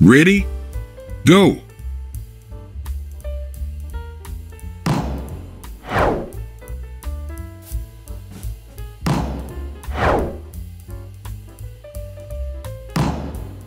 Ready? Go!